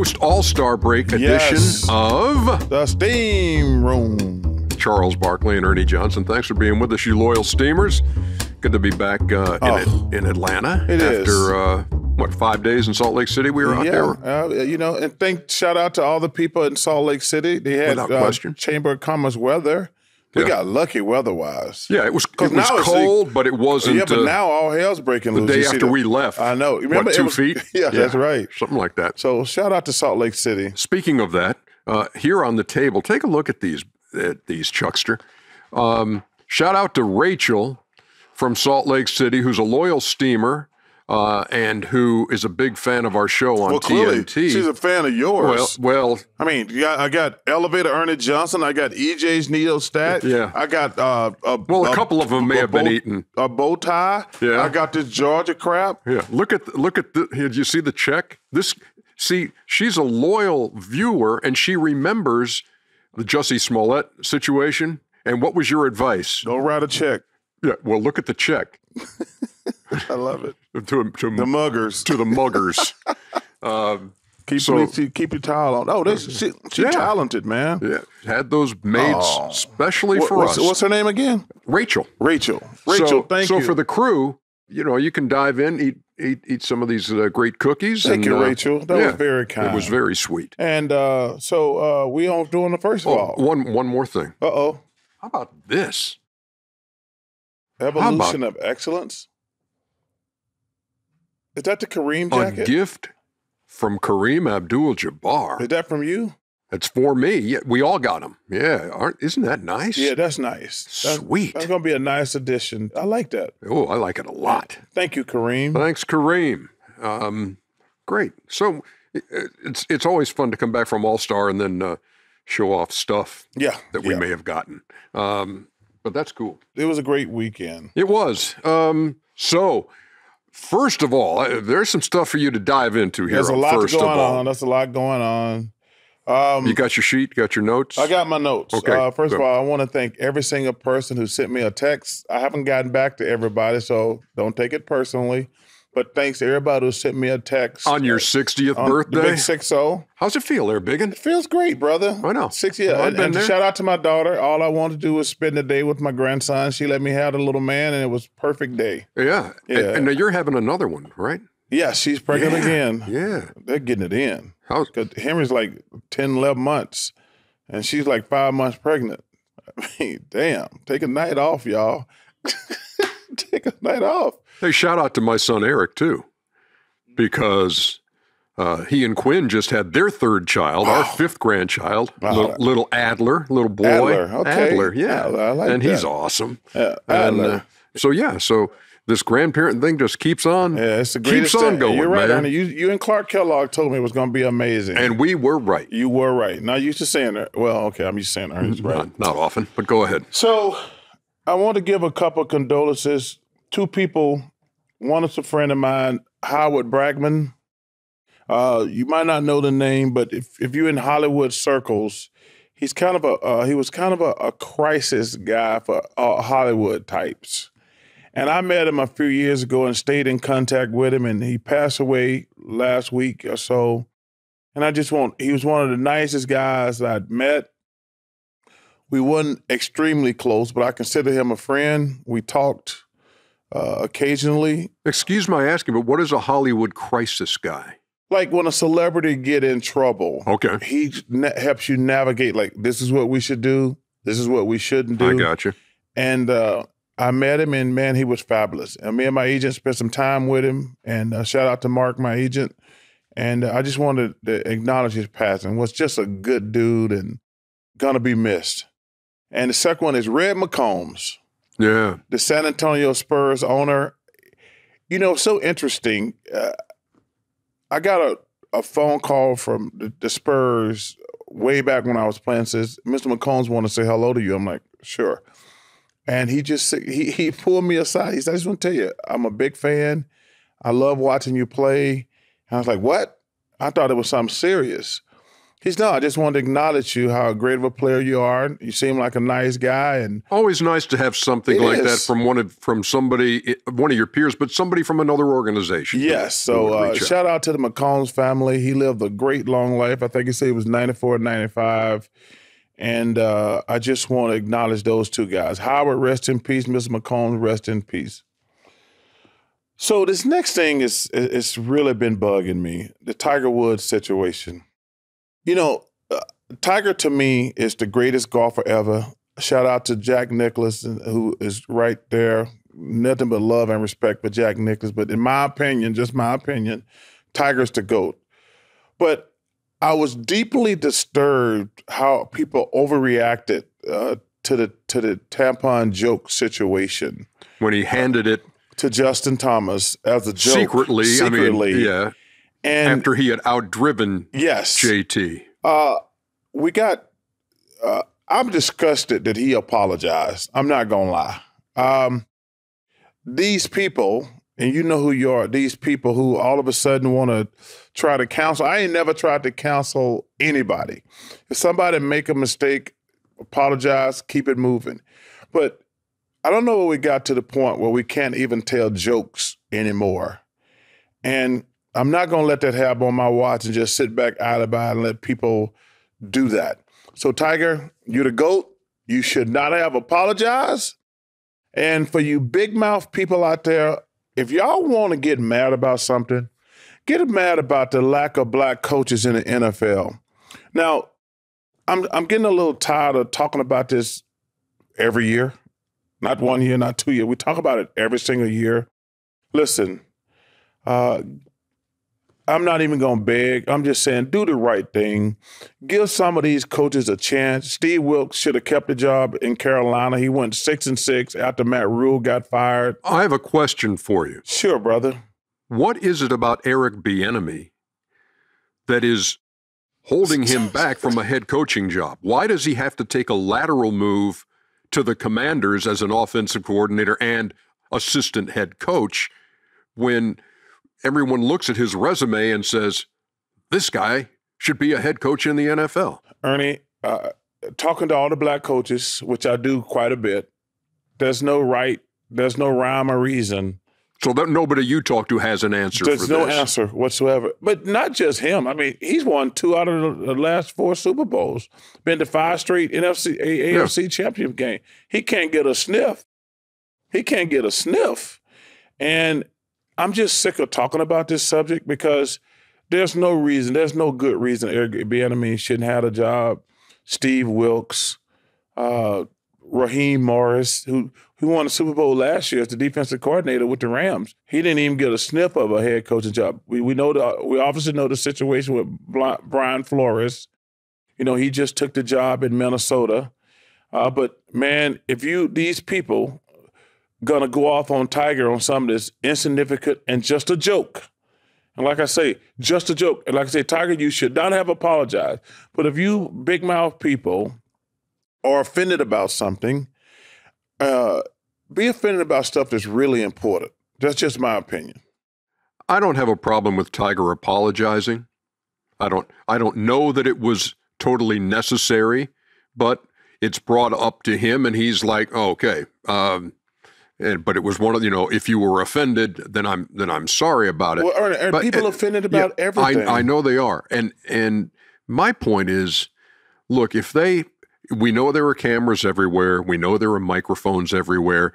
post-All-Star break edition of The Steam Room. Charles Barkley and Ernie Johnson, thanks for being with us, you loyal steamers. Good to be back in Atlanta. After, what, 5 days in Salt Lake City we were out there? You know, and shout out to all the people in Salt Lake City. They had Chamber of Commerce weather. We got lucky weather-wise. Yeah, it was cold, but it wasn't... Yeah, but now all hell's breaking loose. The day after we left. I know. Remember, what, two feet? Yeah, that's right. Something like that. So shout out to Salt Lake City. Speaking of that, here on the table, take a look at these Chuckster. Shout out to Rachel from Salt Lake City, who's a loyal steamer and who is a big fan of our show on TNT. She's a fan of yours. Well, I mean, I got Elevator Ernie Johnson. I got EJ's Neo Stat. Yeah. I got a couple of them may have been eaten. A bow tie. Yeah. I got this Georgia crap. Yeah. Look at did you see the check? She's a loyal viewer and she remembers the Jussie Smollett situation. And what was your advice? Don't write a check. Yeah. Well, look at the check. I love it. To the muggers. To the muggers. Keep your towel on. Oh, she's talented, man. Yeah. Had those made specially for us. What's her name again? Rachel. Rachel, thank you. So for the crew, you know, you can dive in, eat some of these great cookies. Thank you, Rachel. That was very kind. It was very sweet. And so we all doing the first of all. One more thing. Uh-oh. How about this? Evolution of Excellence? Is that the Kareem jacket? A gift from Kareem Abdul-Jabbar. Is that from you? It's for me. Yeah, we all got them. Yeah. Isn't that nice? Yeah, that's nice. Sweet. That's going to be a nice addition. I like that. Oh, I like it a lot. Thank you, Kareem. Thanks, Kareem. Great. So it's always fun to come back from All-Star and then show off stuff that we may have gotten. But that's cool. It was a great weekend. It was. So... First of all, there's some stuff for you to dive into here. There's a lot going on. That's a lot going on. You got your sheet? Got your notes? I got my notes. Okay. First of all, I want to thank every single person who sent me a text. I haven't gotten back to everybody, so don't take it personally. But thanks to everybody who sent me a text. On your 60th birthday? Big 6-0. How's it feel there, Biggin? It feels great, brother. I know. 60. Well, and shout out to my daughter. All I wanted to do was spend the day with my grandson. She let me have the little man, and it was a perfect day. Yeah. And now you're having another one, right? Yeah, she's pregnant again. Yeah. They're getting it in. Because Henry's like 10, 11 months, and she's like 5 months pregnant. I mean, damn. Take a night off, y'all. Take a night off. Hey, shout out to my son, Eric, too, because he and Quinn just had their third child, our fifth grandchild, little Adler, little boy. Adler, okay. Adler, yeah. Adler, I like that. He's awesome. Yeah, Adler. And so this grandparent thing just keeps on. Yeah, it's the greatest thing. Keeps on going, you're right, man. Ernie, you and Clark Kellogg told me it was going to be amazing. And we were right. You were right. Now, you're just saying that. Well, okay, I'm just saying Ernie's right. Not often, but go ahead. So I want to give a couple of condolences. Two people. One is a friend of mine, Howard Bragman. You might not know the name, but if you're in Hollywood circles, he's kind of a crisis guy for Hollywood types. And I met him a few years ago and stayed in contact with him, and he passed away last week or so. And he was one of the nicest guys that I'd met. We weren't extremely close, but I consider him a friend. We talked occasionally. Excuse my asking, but what is a Hollywood crisis guy? Like when a celebrity get in trouble. Okay. He helps you navigate, like, this is what we should do. This is what we shouldn't do. I got you. And I met him, and man, he was fabulous. And me and my agent spent some time with him, and shout out to Mark, my agent. And I just wanted to acknowledge his passing. Was just a good dude and gonna be missed. And the second one is Red McCombs. Yeah. The San Antonio Spurs owner. You know, so interesting. I got a phone call from the Spurs way back when I was playing, says, Mr. McCombs want to say hello to you. I'm like, sure. And he pulled me aside. He said, I just want to tell you, I'm a big fan. I love watching you play. And I was like, what? I thought it was something serious. He's not. I just wanted to acknowledge you, how great of a player you are. You seem like a nice guy, and always nice to have something like that from somebody, one of your peers, but somebody from another organization. Yes. So shout out to the McCombs family. He lived a great long life. I think he said he was 94, 95, and I just want to acknowledge those two guys. Howard, rest in peace. Mr. McCombs, rest in peace. So this next thing is it's really been bugging me: the Tiger Woods situation. You know, Tiger, to me, is the greatest golfer ever. Shout out to Jack Nicklaus, who is right there. Nothing but love and respect for Jack Nicklaus. But in my opinion, just my opinion, Tiger's the GOAT. But I was deeply disturbed how people overreacted to the tampon joke situation. When he handed it to Justin Thomas as a joke. Secretly. I mean, yeah. And after he had outdriven JT. I'm disgusted that he apologized. I'm not going to lie. These people, and you know who you are, these people who all of a sudden want to try to counsel. I ain't never tried to counsel anybody. If somebody make a mistake, apologize, keep it moving. But I don't know where we got to the point where we can't even tell jokes anymore. And I'm not going to let that happen on my watch and just sit back idly by and let people do that. So, Tiger, you're the GOAT. You should not have apologized. And for you big mouth people out there, if y'all want to get mad about something, get mad about the lack of black coaches in the NFL. Now, I'm getting a little tired of talking about this every year. Not 1 year, not 2 years. We talk about it every single year. Listen, I'm not even going to beg. I'm just saying, do the right thing. Give some of these coaches a chance. Steve Wilks should have kept the job in Carolina. He went 6-6 after Matt Rule got fired. I have a question for you. Sure, brother. What is it about Eric Bieniemy that is holding him back from a head coaching job? Why does he have to take a lateral move to the Commanders as an offensive coordinator and assistant head coach when everyone looks at his resume and says, this guy should be a head coach in the NFL? Ernie, talking to all the black coaches, which I do quite a bit, there's no rhyme or reason. So that nobody you talk to has an answer for this. There's no answer whatsoever. But not just him. I mean, he's won 2 out of the last 4 Super Bowls, been to 5 straight AFC championship game. He can't get a sniff. He can't get a sniff. And I'm just sick of talking about this subject because there's no reason, there's no good reason Eric Bieniemy shouldn't have a job. Steve Wilks, Raheem Morris, who won the Super Bowl last year as the defensive coordinator with the Rams. He didn't even get a sniff of a head coaching job. We obviously know the situation with Brian Flores. You know, he just took the job in Minnesota. But man, if these people gonna go off on Tiger on something that's insignificant and just a joke. And like I say, just a joke. And like I say, Tiger, you should not have apologized. But if you big mouth people are offended about something, be offended about stuff that's really important. That's just my opinion. I don't have a problem with Tiger apologizing. I don't know that it was totally necessary, but it's brought up to him and he's like, oh, okay, but it was one of, you know, if you were offended, then I'm sorry about it. Well, are people offended about everything? I know they are. And my point is, look, we know there are cameras everywhere. We know there are microphones everywhere.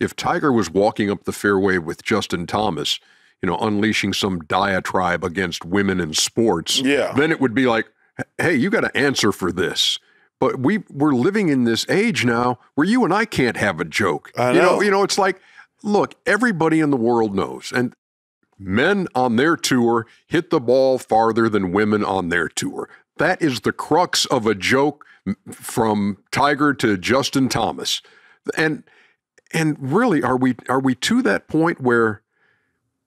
If Tiger was walking up the fairway with Justin Thomas, you know, unleashing some diatribe against women in sports, then it would be like, hey, you got to answer for this. But we're living in this age now where you and I can't have a joke. I know. You know, it's like, look, everybody in the world knows. And men on their tour hit the ball farther than women on their tour. That is the crux of a joke from Tiger to Justin Thomas. And really, are we to that point where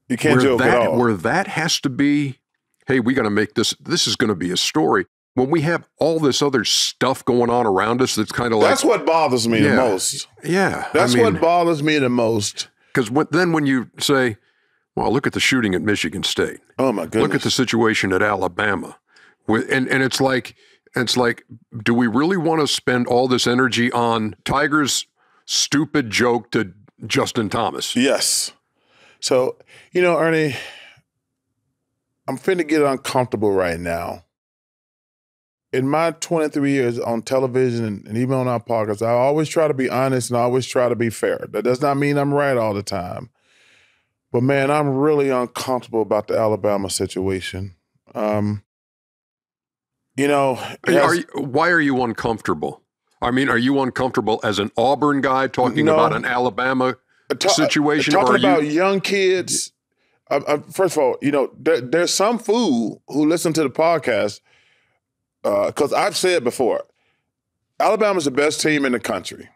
you can't joke at all? Where that has to be, hey, we got to make this is going to be a story. When we have all this other stuff going on around us, that's kind of like... That's what bothers me the most. Yeah. That's what bothers me the most. Because then when you say, well, look at the shooting at Michigan State. Oh, my goodness. Look at the situation at Alabama. And it's like, do we really want to spend all this energy on Tiger's stupid joke to Justin Thomas? Yes. So, you know, Ernie, I'm finna get uncomfortable right now. In my 23 years on television and even on our podcast, I always try to be honest and I always try to be fair. That does not mean I'm right all the time. But, man, I'm really uncomfortable about the Alabama situation. You know. Why are you uncomfortable? I mean, are you uncomfortable as an Auburn guy talking about an Alabama situation? Talking about young kids. First of all, you know, there's some fool who listens to the podcast. Because I've said before, Alabama's the best team in the country.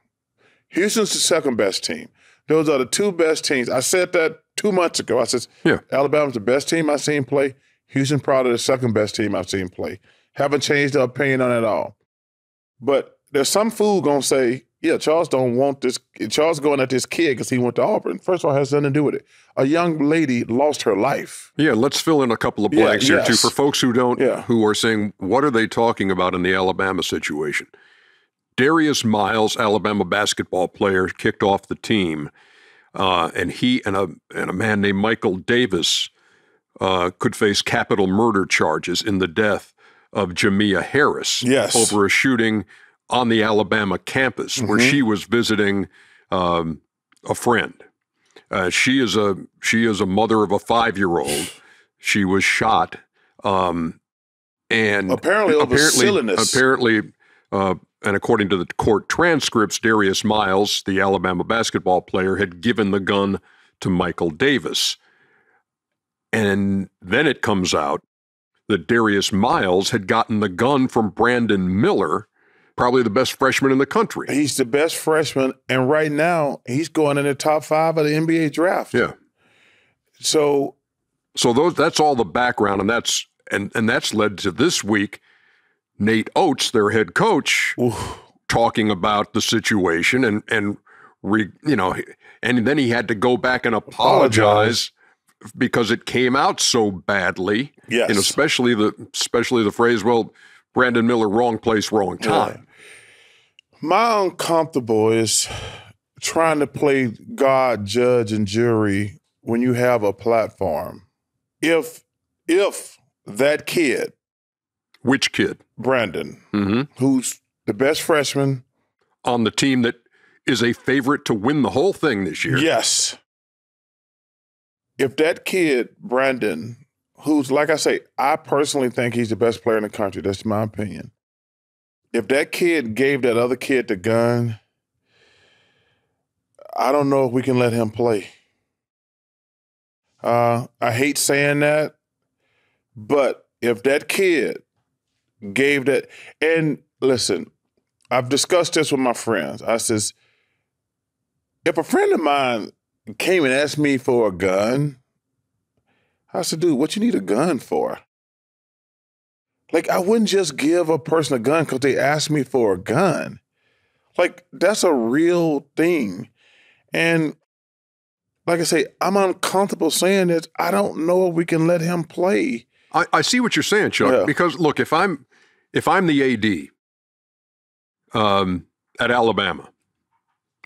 Houston's the second best team. Those are the two best teams. I said that 2 months ago. I said, yeah. Alabama's the best team I've seen play. Houston probably the second best team I've seen play. Haven't changed their opinion on it at all. But there's some fool going to say, yeah, Charles don't want this. Charles going at this kid because he went to Auburn. First of all, it has nothing to do with it. A young lady lost her life. Yeah, let's fill in a couple of blanks here, too, for folks who don't, who are saying, what are they talking about in the Alabama situation? Darius Miles, Alabama basketball player, kicked off the team, and he and a man named Michael Davis could face capital murder charges in the death of Jamia Harris over a shooting on the Alabama campus where she was visiting a friend. She is a mother of a 5-year-old. She was shot, and apparently silliness. And according to the court transcripts, Darius Miles, the Alabama basketball player, had given the gun to Michael Davis. And then it comes out that Darius Miles had gotten the gun from Brandon Miller, probably the best freshman in the country. He's the best freshman, and right now he's going in the top 5 of the NBA draft. Yeah. So that's all the background, and that's led to this week, Nate Oates, their head coach, talking about the situation, and then he had to go back and apologize because it came out so badly. Yes. And especially the phrase, well, Brandon Miller, wrong place, wrong time. Yeah. My uncomfortable is trying to play God, judge, and jury when you have a platform. If that kid. Which kid? Brandon, who's the best freshman. On the team that is a favorite to win the whole thing this year. Yes. If that kid, Brandon, who's, like I say, I personally think he's the best player in the country. That's my opinion. If that kid gave that other kid the gun, I don't know if we can let him play. I hate saying that, but if that kid gave that, and listen, I've discussed this with my friends. I says, if a friend of mine came and asked me for a gun, I said, dude, what you need a gun for? Like, I wouldn't just give a person a gun because they asked me for a gun. Like, that's a real thing. And like I say, I'm uncomfortable saying this. I don't know if we can let him play. I see what you're saying, Chuck, because, look, if I'm the AD at Alabama,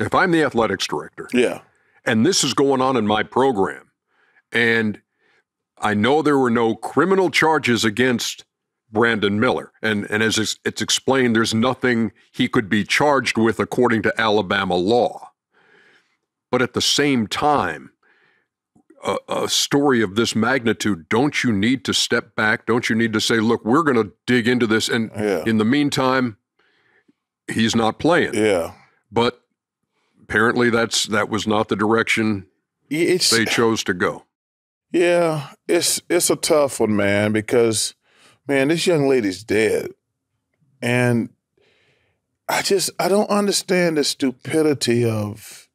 if I'm the athletics director, and this is going on in my program, and I know there were no criminal charges against Brandon Miller, and as it's explained, there's nothing he could be charged with according to Alabama law. But at the same time, a story of this magnitude, don't you need to step back? Don't you need to say, look, we're going to dig into this, and in the meantime, he's not playing. Yeah. But apparently that was not the direction they chose to go. Yeah, it's a tough one, man, because, man, this young lady's dead. And I don't understand the stupidity of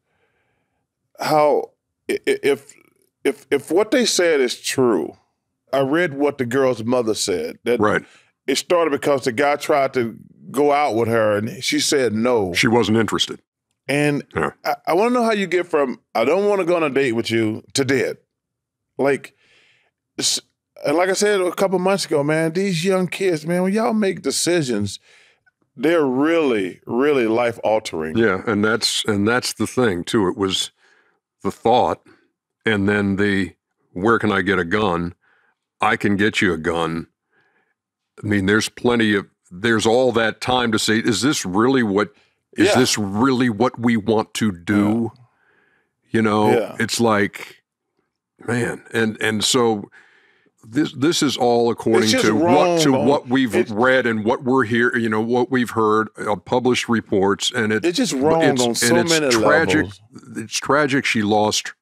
how, if what they said is true, I read what the girl's mother said. Right. It started because the guy tried to go out with her, and she said no. She wasn't interested. And I want to know how you get from, I don't want to go on a date with you, to dead. Like, And like I said a couple months ago, man, these young kids, man, when y'all make decisions, they're really, really life altering. Yeah, and that's the thing too. It was the thought, and then the where can I get a gun? I can get you a gun. I mean, there's plenty of all that time to say, is this really what this really what we want to do? Yeah. You know, it's like, man, and so this is all according to what we've read and what we're here, you know, what we've heard, published reports, and it's just wrong on so many levels. It's tragic she lost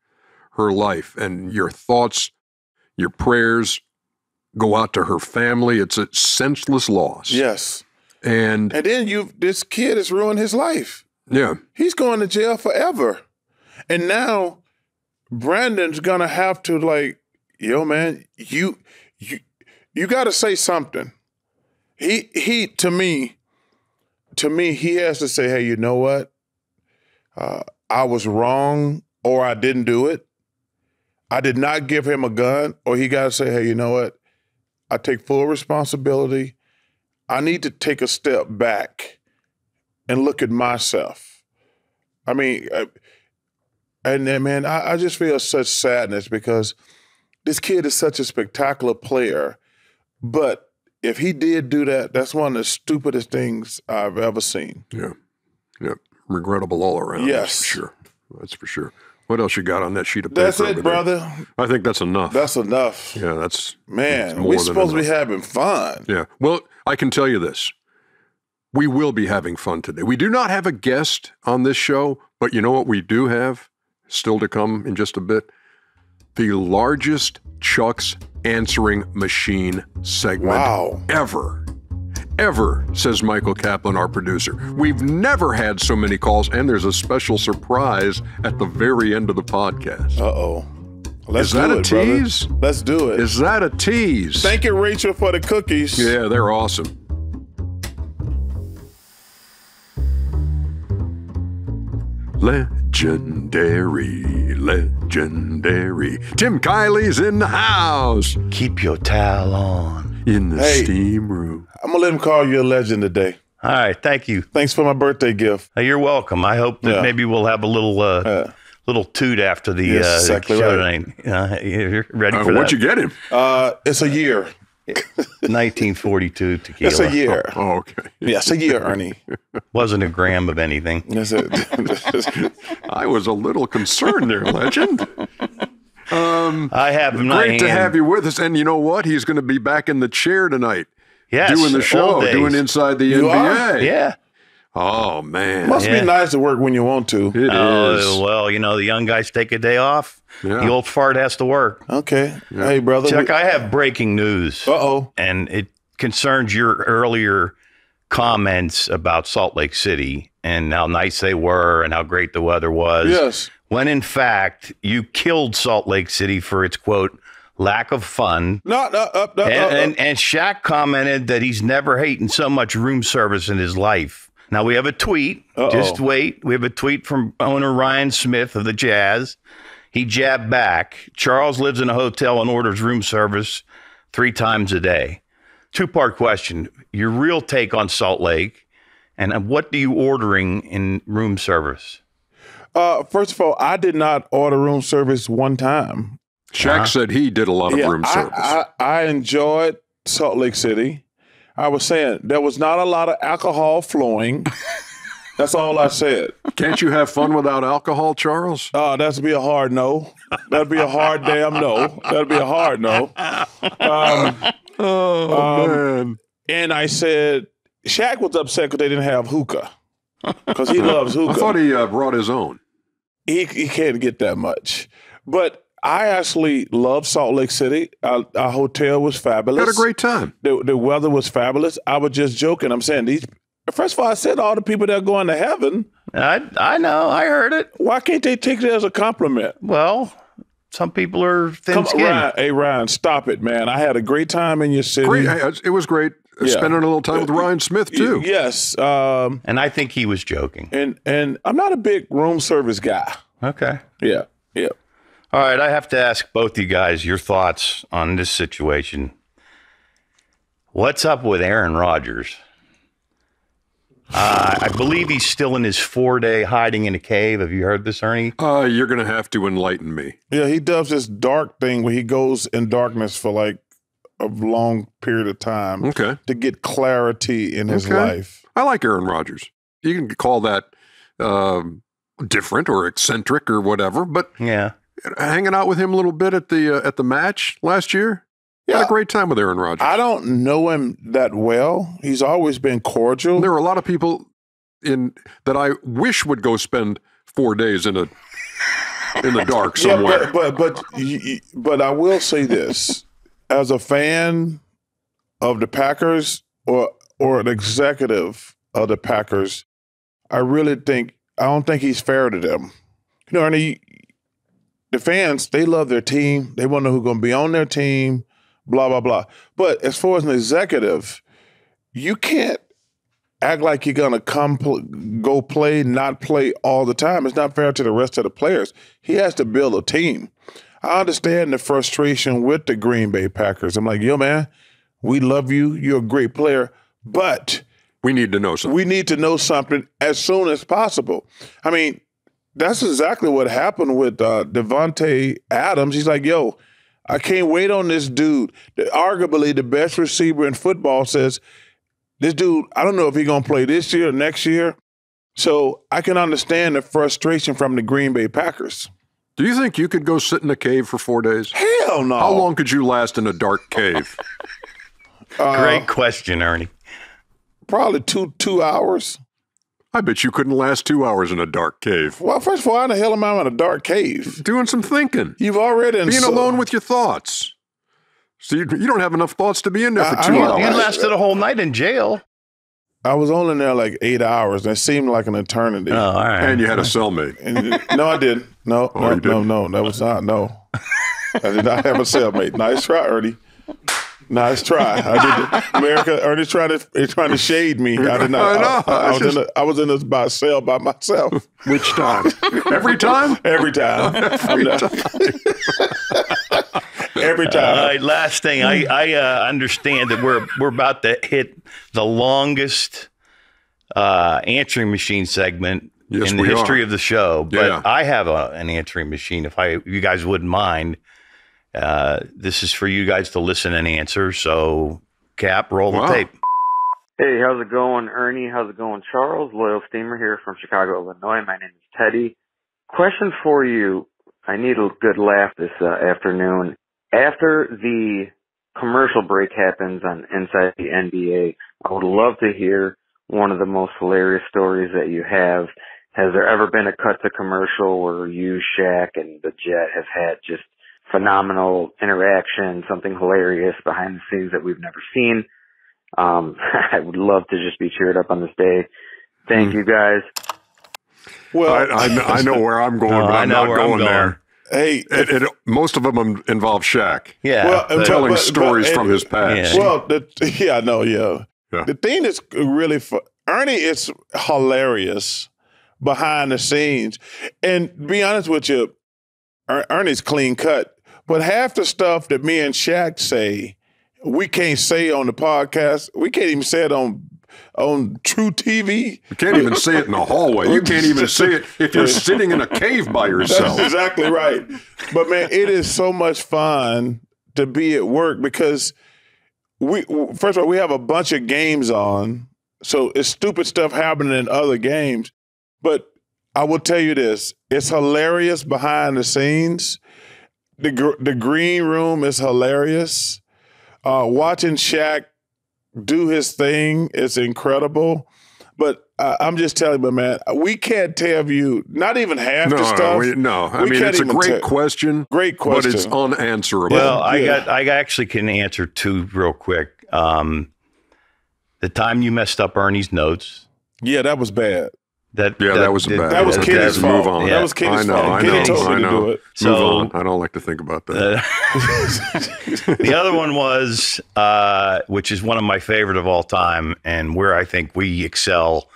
her life, and your thoughts, your prayers go out to her family. It's a senseless loss. Yes, and then this kid has ruined his life. Yeah, he's going to jail forever, and now Brandon's gonna have to like. Yo, man, you got to say something. He to me, he has to say, hey, you know what? I was wrong, or I didn't do it. I did not give him a gun, or he got to say, hey, you know what? I take full responsibility. I need to take a step back and look at myself. I mean, and then, man, I just feel such sadness because this kid is such a spectacular player, but if he did do that, that's one of the stupidest things I've ever seen. Yeah, yeah, regrettable all around. Yes, that's for sure. That's for sure. What else you got on that sheet of paper? That's it, brother. I think that's enough. That's enough. Yeah, that's man. We're supposed to be having fun. Yeah. Well, I can tell you this: we will be having fun today. We do not have a guest on this show, but you know what? We do have still to come in just a bit. The largest Chuck's Answering Machine segment ever. Ever, says Michael Kaplan, our producer. We've never had so many calls, and there's a special surprise at the very end of the podcast. Uh-oh. Is that a tease? Brother. Let's do it. Is that a tease? Thank you, Rachel, for the cookies. Yeah, they're awesome. Legendary, legendary. Tim Kiley's in the house. Keep your towel on. In the steam room. I'm going to let him call you a legend today. All right. Thank you. Thanks for my birthday gift. You're welcome. I hope that maybe we'll have a little toot after the show tonight. You're ready for that. What'd you get him? It's a year. 1942 tequila. That's a year. Oh, okay. Yeah, it's a year, Ernie. Wasn't a gram of anything. That's it. I was a little concerned there, Legend. I have him. Great to have you with us. And you know what? He's going to be back in the chair tonight. Yes. Doing the show, doing Inside the NBA. Are? Yeah. Oh, man. Must be nice to work when you want to. It is. Well, you know, the young guys take a day off. Yeah. The old fart has to work. Okay. Yeah. Hey, brother. Chuck, I have breaking news. Uh-oh. And it concerns your earlier comments about Salt Lake City and how nice they were and how great the weather was. Yes. When, in fact, you killed Salt Lake City for its, quote, lack of fun. And Shaq commented that he's never eaten so much room service in his life. Now, we have a tweet. Uh-oh. Just wait. We have a tweet from owner Ryan Smith of the Jazz. He jabbed back. Charles lives in a hotel and orders room service 3 times a day. Two-part question. Your real take on Salt Lake, and what do you ordering in room service? First of all, I did not order room service one time. Shaq said he did a lot of room service. I enjoyed Salt Lake City. I was saying there was not a lot of alcohol flowing. That's all I said. Can't you have fun without alcohol, Charles? Oh, that'd be a hard no. That'd be a hard damn no. That'd be a hard no. Man. And I said, Shaq was upset because they didn't have hookah. Because he loves hookah. I thought he brought his own. He can't get that much. But I actually love Salt Lake City. Our hotel was fabulous. Had a great time. The weather was fabulous. I was just joking. I'm saying these... First of all, I said all the people that are going to heaven. I know. I heard it. Why can't they take it as a compliment? Well, some people are thin-skinned. Hey, Ryan, stop it, man. I had a great time in your city. Great. It was great. Yeah. Spending a little time with Ryan Smith, too. Yes. And I think he was joking. And I'm not a big room service guy. Okay. Yeah. Yeah. All right, I have to ask both you guys your thoughts on this situation. What's up with Aaron Rodgers? I believe he's still in his 4-day hiding in a cave. Have you heard this, Ernie? You're going to have to enlighten me. Yeah, he does this dark thing where he goes in darkness for like a long period of time to get clarity in his life. I like Aaron Rodgers. You can call that different or eccentric or whatever, but yeah, hanging out with him a little bit at the match last year. Had a great time with Aaron Rodgers. I don't know him that well. He's always been cordial. There are a lot of people in that I wish would go spend 4 days in the dark somewhere. Yeah, but I will say this: as a fan of the Packers or an executive of the Packers, I really think I don't think he's fair to them. You know, Ernie, the fans, they love their team. They want to know who's going to be on their team. Blah, blah, blah. But as far as an executive, you can't act like you're going to go play, not play all the time. It's not fair to the rest of the players. He has to build a team. I understand the frustration with the Green Bay Packers. I'm like, yo, man, we love you. You're a great player, but we need to know something. We need to know something as soon as possible. I mean, that's exactly what happened with Devontae Adams. He's like, yo, I can't wait on this dude. Arguably the best receiver in football says, this dude, I don't know if he's going to play this year or next year. So I can understand the frustration from the Green Bay Packers. Do you think you could go sit in a cave for 4 days? Hell no. How long could you last in a dark cave? Great question, Ernie. Probably two hours. I bet you couldn't last 2 hours in a dark cave. Well, first of all, how the hell am I in a dark cave? Doing some thinking. You've already being alone with your thoughts. So you don't have enough thoughts to be in there for 2 hours. You lasted a whole night in jail. I was only in there like 8 hours, and it seemed like an eternity. Oh, all right. And you had a cellmate. No, I didn't. No, oh, no, that was not. No, I did not have a cellmate. Nice try, Ernie. Nice try. America, Ernie's trying to shade me. I did not. I was in this cell by myself. Which time? Every time? Every time. Every time. Every time. Last thing, I understand that we're about to hit the longest answering machine segment in the history of the show. But I have an answering machine, if you guys wouldn't mind. This is for you guys to listen and answer. So, Cap, roll the tape. Hey, how's it going, Ernie? How's it going, Charles? Loyal Steamer here from Chicago, Illinois. My name is Teddy. Question for you. I need a good laugh this afternoon. After the commercial break happens on Inside the NBA, I would love to hear one of the most hilarious stories that you have. Has there ever been a cut to commercial where you, Shaq, and the Jet have had just phenomenal interaction, something hilarious behind the scenes that we've never seen? I would love to just be cheered up on this day. Thank you, guys. Well, I know where I'm going, but I'm not going there. Hey, most of them involve Shaq. Yeah, well, telling stories from his past. Yeah. Well, the thing that's really Ernie is hilarious behind the scenes, and to be honest with you, Ernie's clean cut, but half the stuff that me and Shaq say, we can't say on the podcast. We can't even say it on True TV. You can't even say it in the hallway. You can't even say it if you're sitting in a cave by yourself. That's exactly right. But man, it is so much fun to be at work because first of all, we have a bunch of games on, so it's stupid stuff happening in other games, but I will tell you this. It's hilarious behind the scenes. The green room is hilarious. Watching Shaq do his thing is incredible. But I'm just telling you, man, we can't tell you, not even half the stuff. I mean, it's a great question. Great question. But it's unanswerable. Well, I actually can answer two real quick. The time you messed up Ernie's notes. Yeah, that was bad. That was bad. That was Kenny's fault. Move on. Yeah. That was Kenny's fault. Kenny told me to do it. So, move on. I don't like to think about that. The other one was, which is one of my favorite of all time, and where I think we excel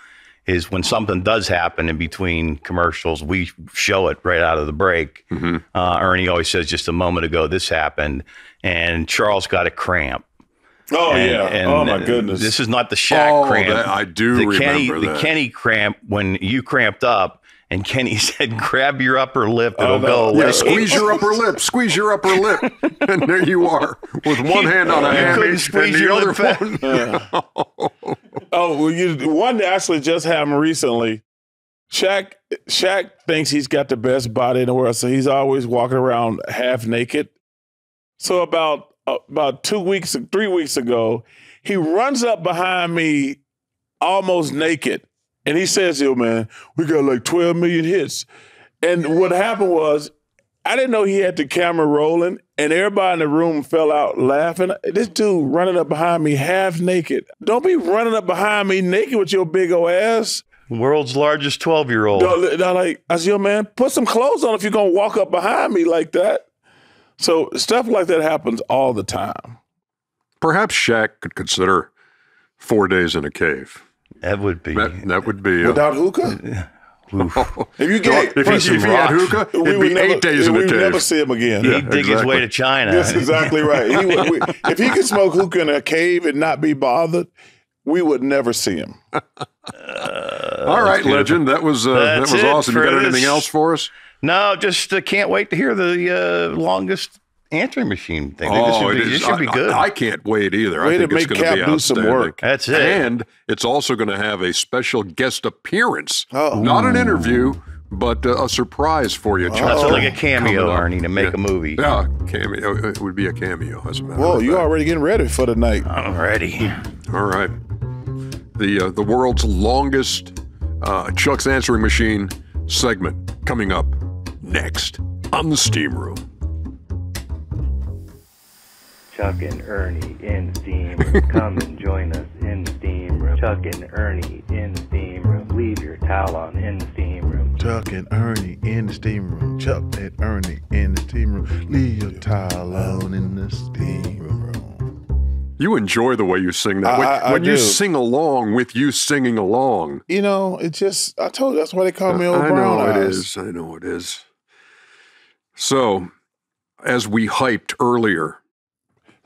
is when something does happen in between commercials, we show it right out of the break. Mm-hmm. Ernie always says, just a moment ago, this happened. And Charles got a cramp. Oh, my goodness. This is not the Shaq cramp. I do remember that. The Kenny cramp, when you cramped up, and Kenny said, grab your upper lip, it'll go away. Yeah, squeeze your upper lip. And there you are with one hand on a ham and the other one. Yeah. One actually just happened recently. Shaq thinks he's got the best body in the world, so he's always walking around half naked. So about 3 weeks ago, he runs up behind me almost naked. And he says, yo, man, we got like 12 million hits. And what happened was, I didn't know he had the camera rolling, and everybody in the room fell out laughing. This dude running up behind me half naked. Don't be running up behind me naked with your big old ass. World's largest 12-year-old. I said, yo, man, put some clothes on if you're going to walk up behind me like that. So stuff like that happens all the time. Perhaps Shaq could consider 4 days in a cave. That would be without hookah. If he had hookah, it'd be 8 days in the cave. We would never see him again. He'd dig his way to China. That's exactly right. If he could smoke hookah in a cave and not be bothered, we would never see him. All right, legend. That was awesome. You got anything else for us? No, just can't wait to hear the longest answering machine thing. This should be good. I can't wait either. I think it's going to be outstanding. Do some work. That's it. And it's also going to have a special guest appearance. Oh. Not an interview, but a surprise for you, Charles. That's like a cameo, Ernie, to make a movie. Yeah, cameo. It would be a cameo, as a matter of fact. Whoa, you're already getting ready for the night. I'm ready. All right. The world's longest Chuck's Answering Machine segment coming up next on the Steam Room. Chuck and Ernie in Steam Room. Come and join us in Steam Room. Chuck and Ernie in Steam Room. Leave your towel on in Steam Room. Chuck and Ernie in Steam Room. Chuck and Ernie in Steam Room. Leave your towel on in the Steam Room. You enjoy the way you sing that. When you sing along with you singing along. You know, it's just, I told you, that's why they call me Old Brown Eyes. I know it is. So, as we hyped earlier,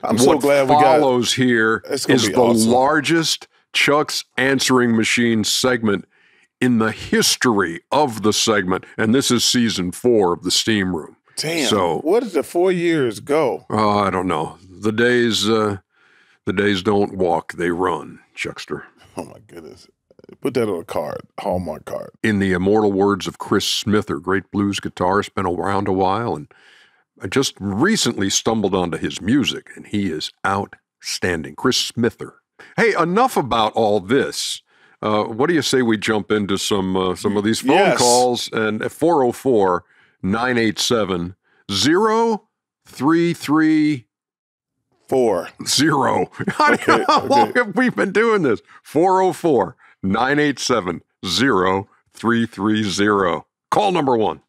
What follows here is the largest Chuck's Answering Machine segment in the history of the segment, and this is season 4 of the Steam Room. Damn! So, what did the 4 years go? Oh, I don't know. The days don't walk; they run, Chuckster. Oh my goodness! Put that on a card, Hallmark card. In the immortal words of Chris Smither, great blues guitarist, been around a while, and I just recently stumbled onto his music, and he is outstanding. Chris Smither. Hey, enough about all this. What do you say we jump into some of these phone calls? And 404-987-0330. How long have we been doing this? 404-987-0330. Call number 1.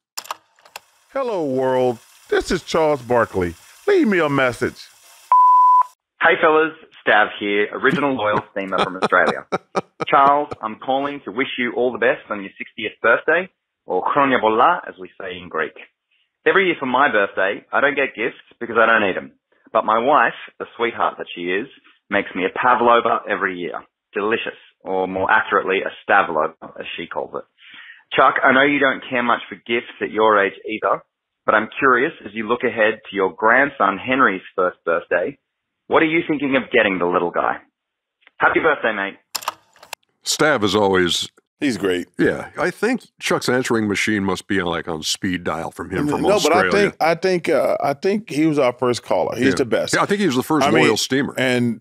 Hello, world. This is Charles Barkley. Leave me a message. Hi, fellas. Stav here, original loyal steamer from Australia. Charles, I'm calling to wish you all the best on your 60th birthday, or Chronia Bola, as we say in Greek. Every year for my birthday, I don't get gifts because I don't need them. But my wife, the sweetheart that she is, makes me a pavlova every year. Delicious, or more accurately, a stavlova, as she calls it. Chuck, I know you don't care much for gifts at your age either, but I'm curious, as you look ahead to your grandson Henry's first birthday, what are you thinking of getting the little guy? Happy birthday, mate. Stav is always... He's great. Yeah. I think Chuck's Answering Machine must be like on speed dial from him from Australia. No, but I think he was our first caller. He's the best. Yeah, I think he was the first loyal steamer. And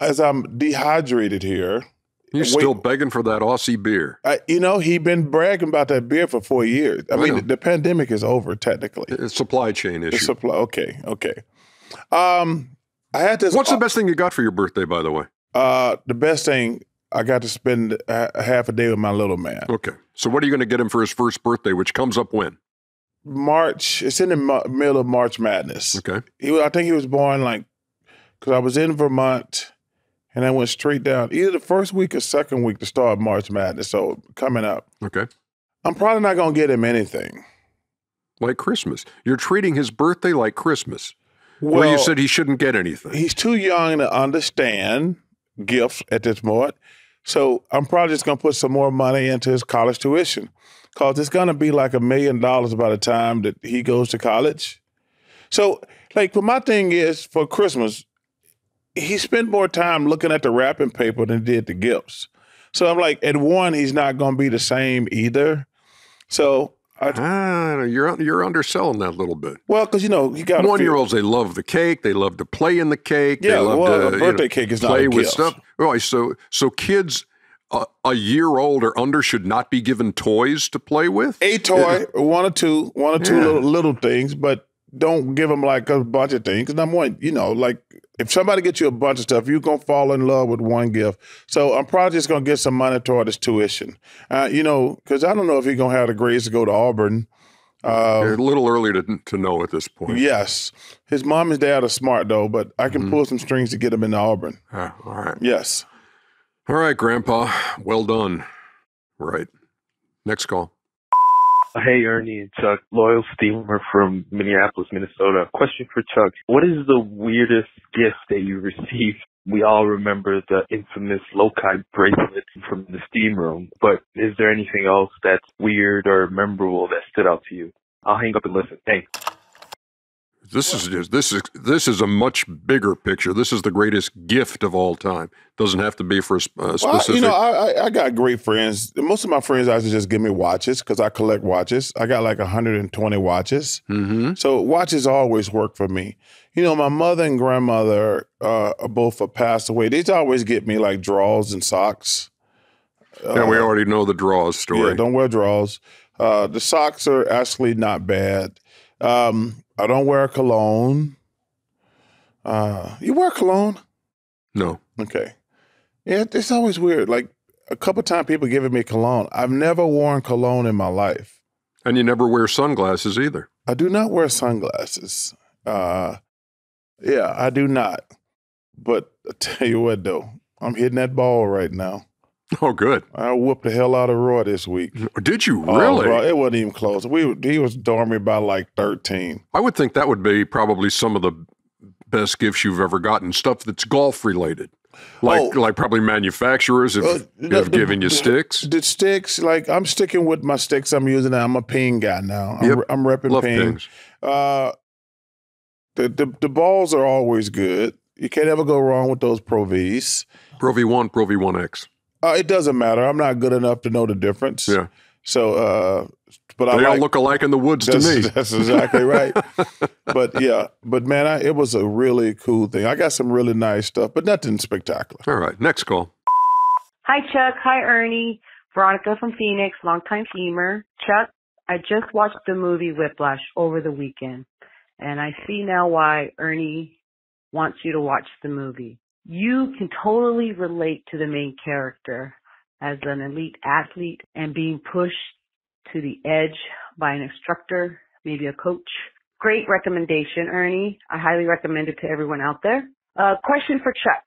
as I'm dehydrated here... He's still begging for that Aussie beer. He's been bragging about that beer for 4 years. I mean, the pandemic is over, technically. It's a supply chain issue. Okay. I had this. What's the best thing you got for your birthday, by the way? The best thing, I got to spend half a day with my little man. Okay. So what are you going to get him for his first birthday, which comes up when? March. It's in the middle of March Madness. Okay. I think he was born because I was in Vermont. And I went straight down, either the first week or second week to start March Madness. So coming up. Okay. I'm probably not going to get him anything. Like Christmas. You're treating his birthday like Christmas. Well, you said he shouldn't get anything. He's too young to understand gifts at this point. So I'm probably just going to put some more money into his college tuition, because it's going to be like $1 million by the time that he goes to college. So, like, but my thing is, for Christmas, he spent more time looking at the wrapping paper than he did the gifts. So I'm like, at one, he's not going to be the same either. So you're underselling that a little bit. Well, because, you know, you got 1-year-olds, they love the cake, they love to play in the cake. Yeah, they love the birthday cake is play not a with gift. Stuff. Right, so kids a year old or under should not be given toys to play with. A toy, one or two little things, but don't give them like a bunch of things. Number one, you know, like, if somebody gets you a bunch of stuff, you're going to fall in love with one gift. So I'm probably just going to get some money toward his tuition. You know, because I don't know if he's going to have the grades to go to Auburn. They're a little early to know at this point. Yes. His mom and dad are smart, though, but I can pull some strings to get him into Auburn. All right. Yes. All right, Grandpa. Well done. Right. Next call. Hey, Ernie and Chuck. Loyal Steamer from Minneapolis, Minnesota. Question for Chuck. What is the weirdest gift that you received? We all remember the infamous Lokai bracelet from the steam room, but is there anything else that's weird or memorable that stood out to you? I'll hang up and listen. Thanks. This is a much bigger picture. This is the greatest gift of all time. Doesn't have to be for a specific. Well, you know, I got great friends. Most of my friends actually just give me watches because I collect watches. I got like 120 watches. So watches always work for me. You know, my mother and grandmother are both passed away. They always get me like drawers and socks. Yeah, we already know the drawers story. Yeah, don't wear drawers. The socks are actually not bad. I don't wear cologne. You wear cologne? No. Okay. Yeah, it's always weird. Like, a couple of times people giving me cologne. I've never worn cologne in my life. And you never wear sunglasses either. I do not wear sunglasses. Yeah, I do not. But I tell you what, though, I'm hitting that ball right now. Oh, good. I whooped the hell out of Roy this week. Did you really? Bro, it wasn't even close. He was dormant by like 13. I would think that would be probably some of the best gifts you've ever gotten, stuff that's golf-related, like probably manufacturers have given you sticks. The sticks, like, I'm sticking with my sticks I'm using now. I'm a ping guy now. I'm repping pings. The balls are always good. You can't ever go wrong with those Pro Vs. Pro V1, Pro V1X. It doesn't matter. I'm not good enough to know the difference. Yeah. So, but they all look alike in the woods to me. That's exactly right. But yeah, but man, it was a really cool thing. I got some really nice stuff, but nothing spectacular. All right, next call. Hi, Chuck. Hi, Ernie. Veronica from Phoenix, longtime steamer. Chuck, I just watched the movie Whiplash over the weekend, and I see now why Ernie wants you to watch the movie. You can totally relate to the main character as an elite athlete and being pushed to the edge by an instructor, maybe a coach. Great recommendation, Ernie. I highly recommend it to everyone out there. Question for Chuck.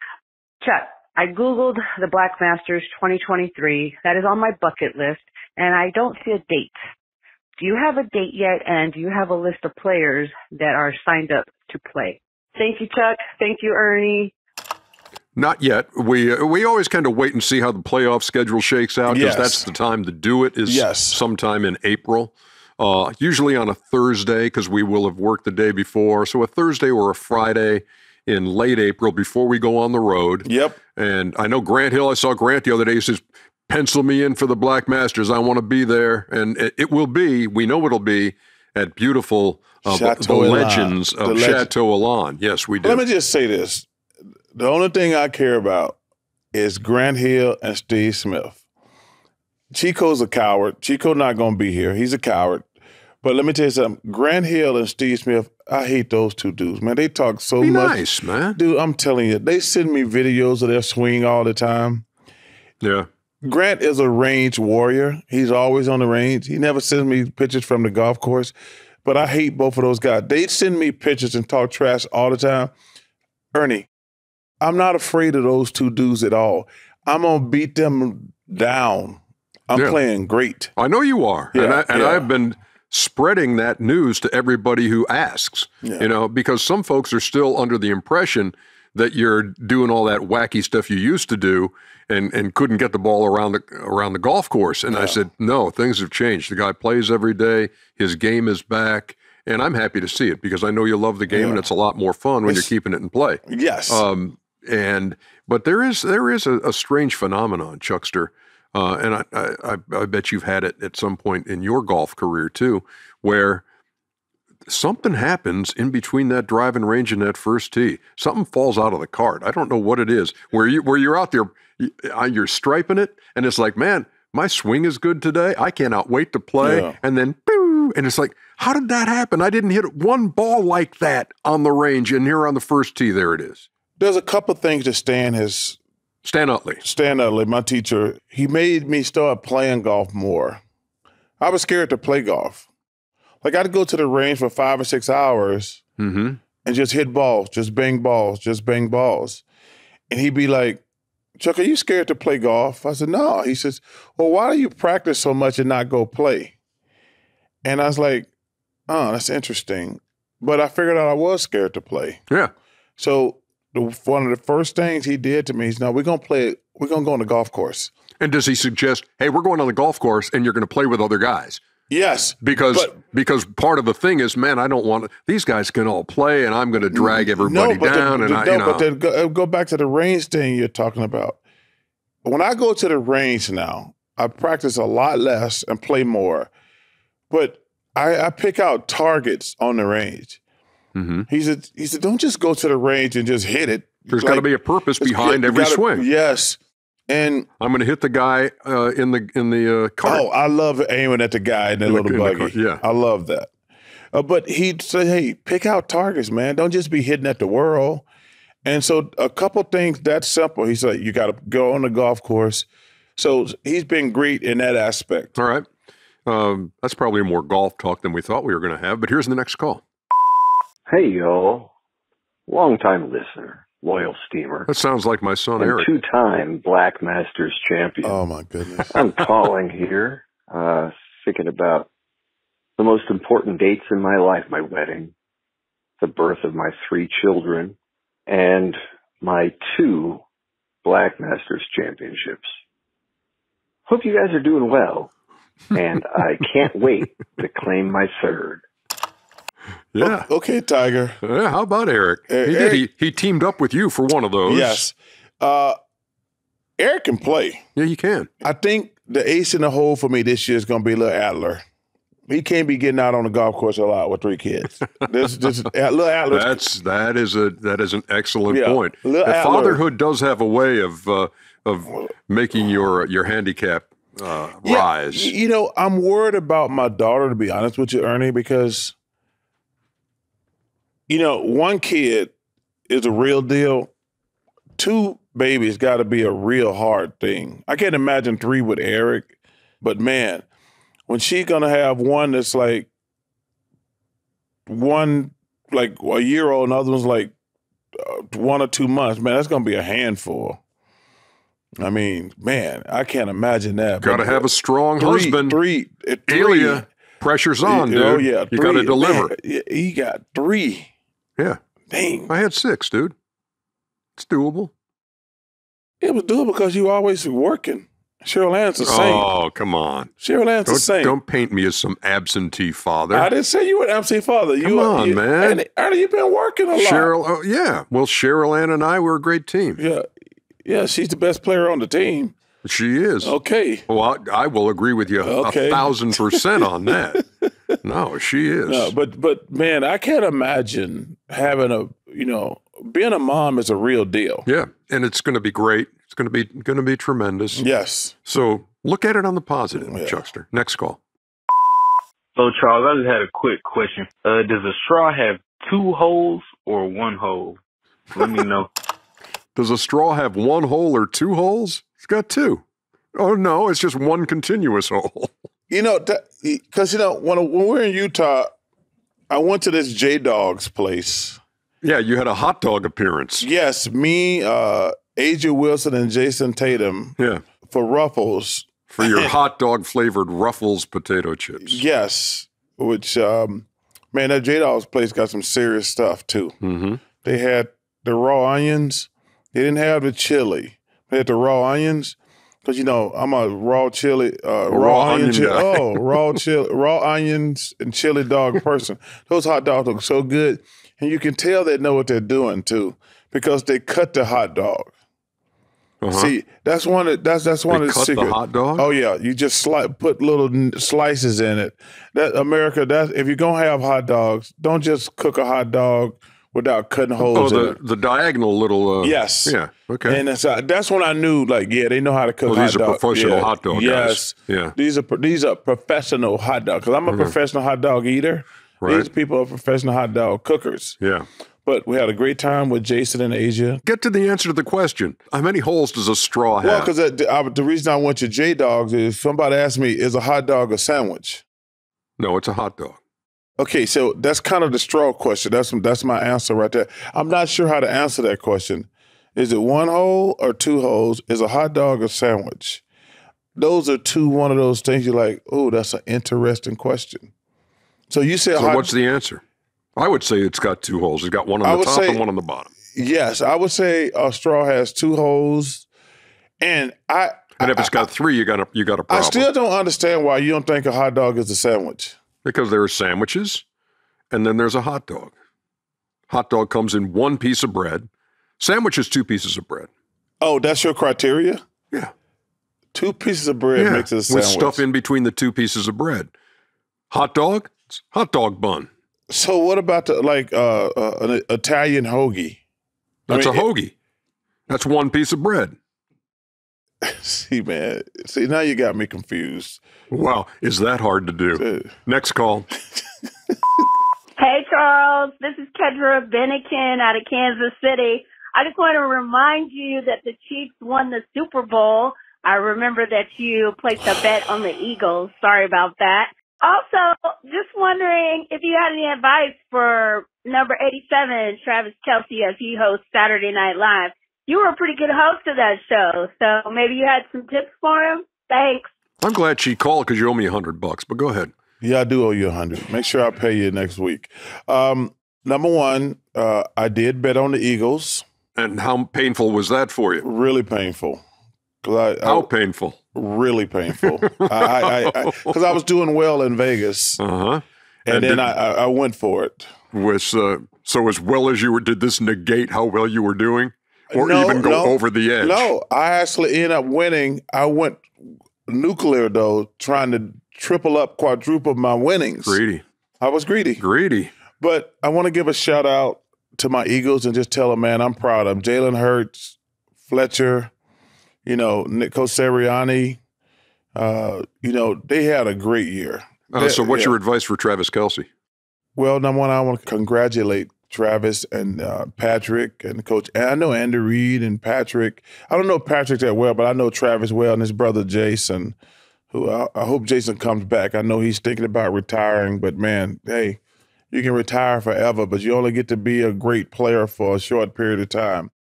Chuck, I Googled the Black Masters 2023. That is on my bucket list, and I don't see a date. Do you have a date yet, and do you have a list of players that are signed up to play? Thank you, Chuck. Thank you, Ernie. Not yet. We always kind of wait and see how the playoff schedule shakes out, because that's the time to do it, is sometime in April, usually on a Thursday, because we will have worked the day before. So a Thursday or a Friday in late April before we go on the road. Yep. And I know Grant Hill, I saw Grant the other day, he says, pencil me in for the Black Masters. I want to be there. And it will be, we know it'll be, at beautiful, the legends of Chateau Alain. Yes, we do. Let me just say this. The only thing I care about is Grant Hill and Steve Smith. Chico's a coward. Chico's not going to be here. He's a coward. But let me tell you something. Grant Hill and Steve Smith, I hate those two dudes, man. They talk so much. Nice, man. Dude, I'm telling you, they send me videos of their swing all the time. Yeah. Grant is a range warrior. He's always on the range. He never sends me pictures from the golf course. But I hate both of those guys. They send me pictures and talk trash all the time. Ernie, I'm not afraid of those two dudes at all. I'm going to beat them down. I'm playing great. I know you are. Yeah, and I've been spreading that news to everybody who asks, you know, because some folks are still under the impression that you're doing all that wacky stuff you used to do and couldn't get the ball around the golf course. And I said, no, things have changed. The guy plays every day. His game is back. And I'm happy to see it because I know you love the game and it's a lot more fun when you're keeping it in play. Yes. But there is a strange phenomenon, Chuckster, and I bet you've had it at some point in your golf career too, where something happens in between that driving range and that first tee. Something falls out of the cart. I don't know what it is. Where you're out there, you're striping it, and it's like, man, my swing is good today. I cannot wait to play. Yeah. And then, boo, and it's like, how did that happen? I didn't hit one ball like that on the range, and here on the first tee, there it is. There's a couple of things that Stan Utley, my teacher, he made me start playing golf more. I was scared to play golf. Like, I'd go to the range for 5 or 6 hours and just hit balls, just bang balls, just bang balls. And he'd be like, Chuck, are you scared to play golf? I said, no. He says, well, why do you practice so much and not go play? And I was like, oh, that's interesting. But I figured out I was scared to play. Yeah. So one of the first things he did to me is, no, we're going to go on the golf course. And does he suggest, hey, we're going on the golf course and you're going to play with other guys? Yes. Because part of the thing is, man, I don't want these guys can all play and I'm going to drag everybody down. But go back to the range thing you're talking about. When I go to the range now, I practice a lot less and play more. But I pick out targets on the range. He said, don't just go to the range and just hit it. There's got to be a purpose behind every swing. Yes. And I'm going to hit the guy in the cart. Oh, I love aiming at the guy in that little buggy. Yeah. I love that. But he said, hey, pick out targets, man. Don't just be hitting at the world. And so a couple things that simple. He said, you got to go on the golf course. So he's been great in that aspect. All right. That's probably more golf talk than we thought we were going to have. But here's the next call. Hey, y'all. Long-time listener, loyal steamer. That sounds like my son, Eric. Two-time Black Masters champion. Oh, my goodness. I'm calling here, thinking about the most important dates in my life, my wedding, the birth of my 3 children, and my 2 Black Masters championships. Hope you guys are doing well, and I can't wait to claim my 3rd. Yeah. Okay, Tiger. Yeah, how about Eric? He teamed up with you for one of those. Yes. Eric can play. Yeah, he can. I think the ace in the hole for me this year is going to be little Adler. He can't be getting out on the golf course a lot with 3 kids. Little Adler. That is an excellent point. Fatherhood does have a way of making your handicap rise. You know, I'm worried about my daughter, to be honest with you, Ernie, because you know, 1 kid is a real deal. 2 babies got to be a real hard thing. I can't imagine 3 with Eric, but man, when she's going to have one that's like a year old and the other one's like 1 or 2 months, man, that's going to be a handful. I mean, man, I can't imagine that. Got to have a strong husband. Ilya, pressure's on, dude. Oh, yeah. You got to deliver. Man, he got 3. Yeah. Dang. I had 6, dude. It's doable. It was doable because you always working. Cheryl Ann's the same. Oh, come on. Cheryl Ann's the same. Don't paint me as some absentee father. I didn't say you were an absentee father. Come on, man. Ernie, you've been working a lot. Cheryl, oh, yeah. Well, Cheryl Ann and I were a great team. Yeah. Yeah, she's the best player on the team. She is. Okay. Well, I will agree with you 1,000% on that. No, she is. No, but man, I can't imagine having being a mom is a real deal. Yeah, and it's going to be great. It's going to be tremendous. Yes. So look at it on the positive, Chuckster. Next call. So Charles, I just had a quick question. Does a straw have 2 holes or 1 hole? Let me know. Does a straw have 1 hole or 2 holes? It's got 2. Oh, no, it's just 1 continuous hole. You know, because, when we were in Utah, I went to this J-Dog's place, Yeah, you had a hot dog appearance. Yes, me, AJ Wilson, and Jason Tatum. Yeah. For Ruffles. For your hot dog flavored Ruffles potato chips. Yes, which, man, that J-Daw's place got some serious stuff too. Mm-hmm. They had the raw onions. They didn't have the chili. They had the raw onions. Because, you know, I'm a raw chili, raw onions and chili dog person. Those hot dogs look so good. And you can tell they know what they're doing too, because they cut the hot dog. See, that's one of the secrets. The hot dog? Oh yeah, you just put little slices in it. That America, that if you're gonna have hot dogs, don't just cook a hot dog without cutting holes in it. The diagonal little. Yes. Yeah. Okay. And that's when I knew, like, yeah, they know how to cook. Well, these are professional hot dog guys. Yes. Yeah. These are professional hot dogs. Because I'm a professional hot dog eater. Right. These people are professional hot dog cookers. Yeah. But we had a great time with Jason and Asia. Get to the answer to the question. How many holes does a straw have? Well, because the reason I went to J-Dogs is somebody asked me, is a hot dog a sandwich? No, it's a hot dog. Okay, so that's kind of the straw question. That's my answer right there. I'm not sure how to answer that question. Is it one hole or two holes? Is a hot dog a sandwich? Those are one of those things you're like, oh, that's an interesting question. So you said, so what's the answer? I would say it's got two holes. It's got one on the top and one on the bottom. Yes, I would say a straw has two holes, and if it's got three, you got a problem. I still don't understand why you don't think a hot dog is a sandwich. Because there are sandwiches, and then there's a hot dog. Hot dog comes in one piece of bread. Sandwich is two pieces of bread. Oh, that's your criteria? Yeah. Two pieces of bread makes it a sandwich. With stuff in between the two pieces of bread. Hot dog? Hot dog bun. So what about an Italian hoagie? That's a hoagie. That's one piece of bread. See, man. See, now you got me confused. Wow. Is that hard to do? Next call. Hey, Charles. This is Kedra Bennikin out of Kansas City. I just want to remind you that the Chiefs won the Super Bowl. I remember that you placed a bet on the Eagles. Sorry about that. Also, just wondering if you had any advice for number 87, Travis Kelce, as he hosts Saturday Night Live. You were a pretty good host of that show, so maybe you had some tips for him. Thanks. I'm glad she called because you owe me $100, but go ahead. Yeah, I do owe you $100. Make sure I pay you next week. Number one, I did bet on the Eagles. And how painful was that for you? Really painful. How painful? Really painful. Because I was doing well in Vegas, and then I went for it. So as well as you were, did this negate how well you were doing, or even go over the edge? No, I actually ended up winning. I went nuclear though, trying to triple up, quadruple my winnings. Greedy. I was greedy. Greedy. But I want to give a shout out to my Eagles and just tell them, man, I'm proud of them. Jalen Hurts, Fletcher. You know, Nico Seriani, you know, they had a great year. So what's your advice for Travis Kelce? Well, number one, I want to congratulate Travis and Patrick and Coach. And I know Andy Reid and Patrick. I don't know Patrick that well, but I know Travis well and his brother Jason, who I hope Jason comes back. I know he's thinking about retiring, but, man, hey, you can retire forever, but you only get to be a great player for a short period of time.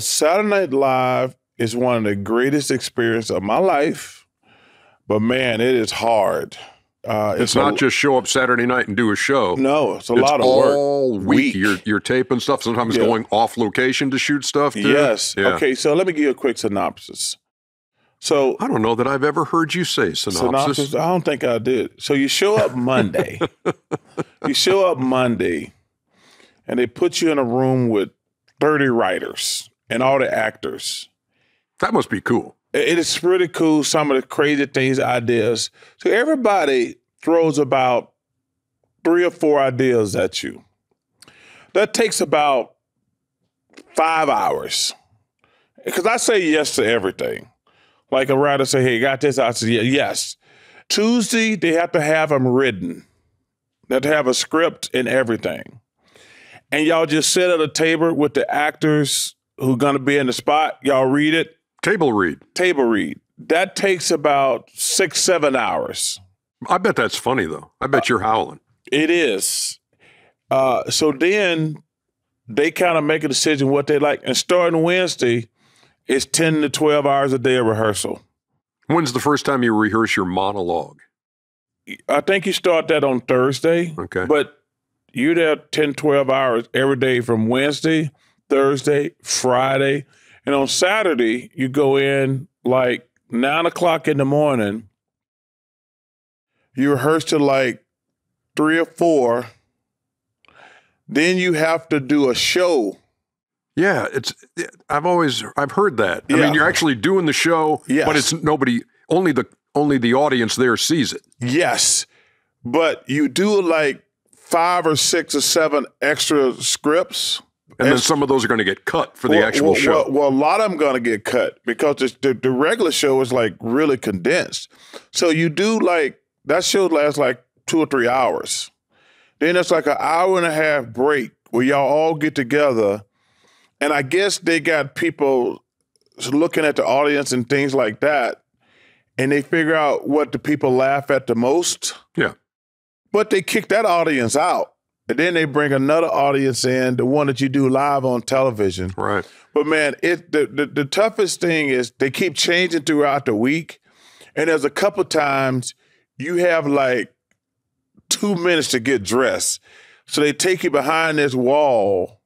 Saturday Night Live is one of the greatest experiences of my life, but, man, it is hard. It's not just show up Saturday night and do a show. No, it's a lot of work. All week. You're taping stuff, sometimes going off location to shoot stuff. Yes. Yeah. Okay, so let me give you a quick synopsis. So I don't know that I've ever heard you say synopsis. I don't think I did. So you show up Monday. You show up Monday, and they put you in a room with 30 writers and all the actors. That must be cool. It is pretty cool, some of the crazy things, ideas. So everybody throws about 3 or 4 ideas at you. That takes about 5 hours. Because I say yes to everything. Like a writer say, hey, got this? I say, yeah, yes. Tuesday, they have to have them written. They have to have a script and everything. And y'all just sit at a table with the actors who are going to be in the spot. Y'all read it. Table read. Table read. That takes about 6, 7 hours. I bet that's funny, though. I bet you're howling. It is. So then they kind of make a decision what they like. And starting Wednesday, it's 10 to 12 hours a day of rehearsal. When's the first time you rehearse your monologue? I think you start that on Thursday. Okay. But you're there 10, 12 hours every day from Wednesday, Thursday, Friday. And on Saturday, you go in like 9 o'clock in the morning. You rehearse till like 3 or 4. Then you have to do a show. Yeah, I've heard that. Yeah. I mean, you're actually doing the show, yes, but it's nobody, only the audience there sees it. Yes. But you do like 5 or 6 or 7 extra scripts. And then some of those are going to get cut for the actual show. Well, a lot of them going to get cut because the regular show is like really condensed. So you do like, that show lasts like 2 or 3 hours. Then it's like an hour-and-a-half break where y'all all get together. And I guess they got people looking at the audience and things like that, and they figure out what the people laugh at the most. Yeah. But they kick that audience out, and then they bring another audience in, the one that you do live on television. Right. But, man, the toughest thing is they keep changing throughout the week, and there's a couple times you have, like, 2 minutes to get dressed. So they take you behind this wall,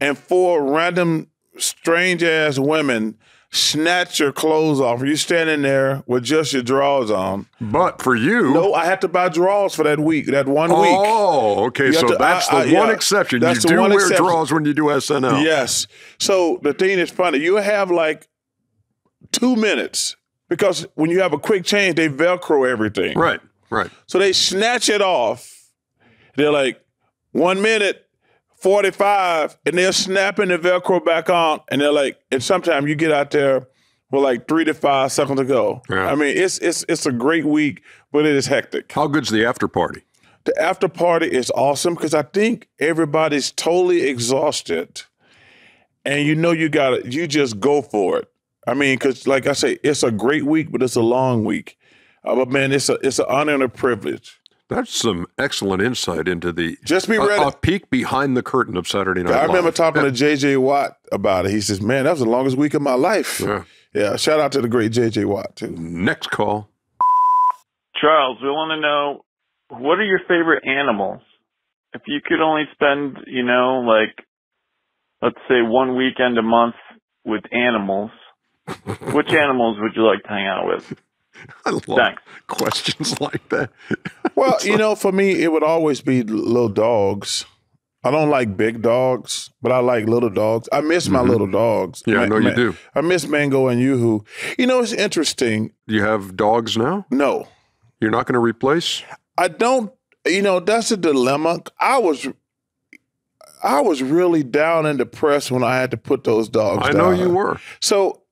and 4 random strange-ass women snatch your clothes off. You're standing there with just your drawers on. But for you... No, I had to buy drawers for that week, that one week. Oh, okay. So that's the one exception. You do wear drawers when you do SNL. Yes. So the thing is funny. You have like 2 minutes because when you have a quick change, they Velcro everything. Right, right. So they snatch it off. They're like, 1 minute... 45, and they're snapping the Velcro back on, and they're like, and sometimes you get out there with like 3 to 5 seconds to go. Yeah. I mean, it's a great week, but it is hectic. How good's the after party? The after party is awesome because I think everybody's totally exhausted, and you know you just go for it. I mean, because like I say, it's a great week, but it's a long week. But man, it's an honor and a privilege. That's some excellent insight into the a peek behind the curtain of Saturday Night Live. I remember talking to J.J. Watt about it. He says, man, that was the longest week of my life. Yeah. Yeah, shout out to the great J.J. Watt, too. Next call. Charles, we want to know, what are your favorite animals? If you could only spend, you know, like, let's say one weekend a month with animals, which animals would you like to hang out with? I love questions like that. Well, you know, for me, it would always be little dogs. I don't like big dogs, but I like little dogs. I miss my little dogs. Yeah, I know you do. I miss Mango and Yoo-hoo. You know, it's interesting. You have dogs now? No. You're not going to replace? I don't. You know, that's a dilemma. I was really down and depressed when I had to put those dogs down. I know you were. So,